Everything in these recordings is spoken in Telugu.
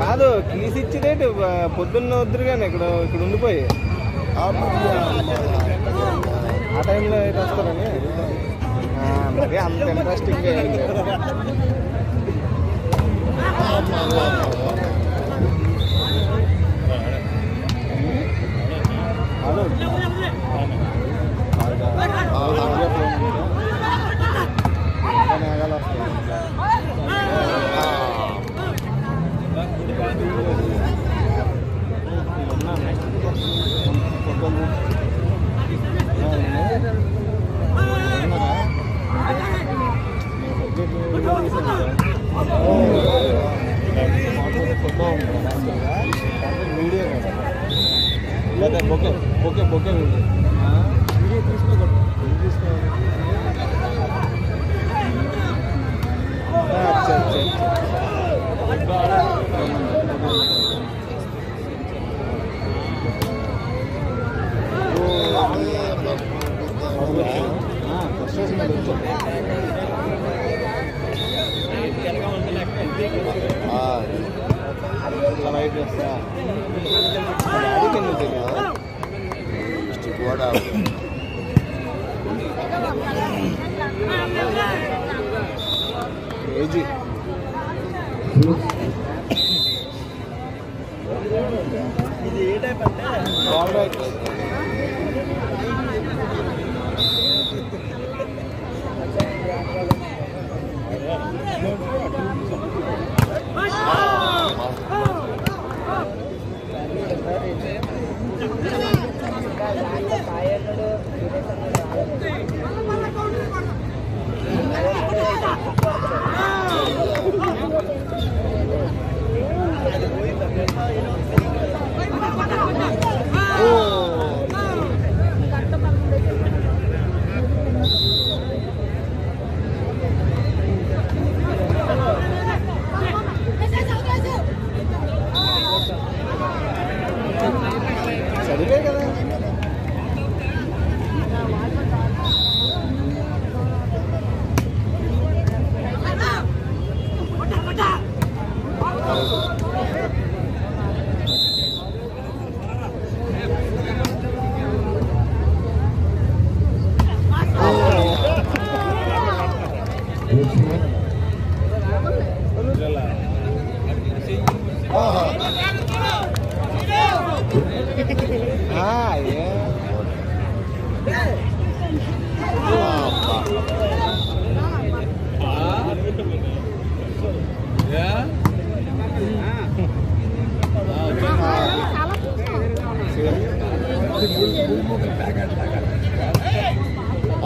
కాదు కీస్ ఇచ్చిదేంటి పొద్దున్న వద్దురు కానీ ఇక్కడ ఇక్కడ ఉండిపోయి ఆ టైంలో అయితే వస్తారని మరి అంత ఇంట్రెస్టింగ్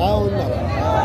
I don't know.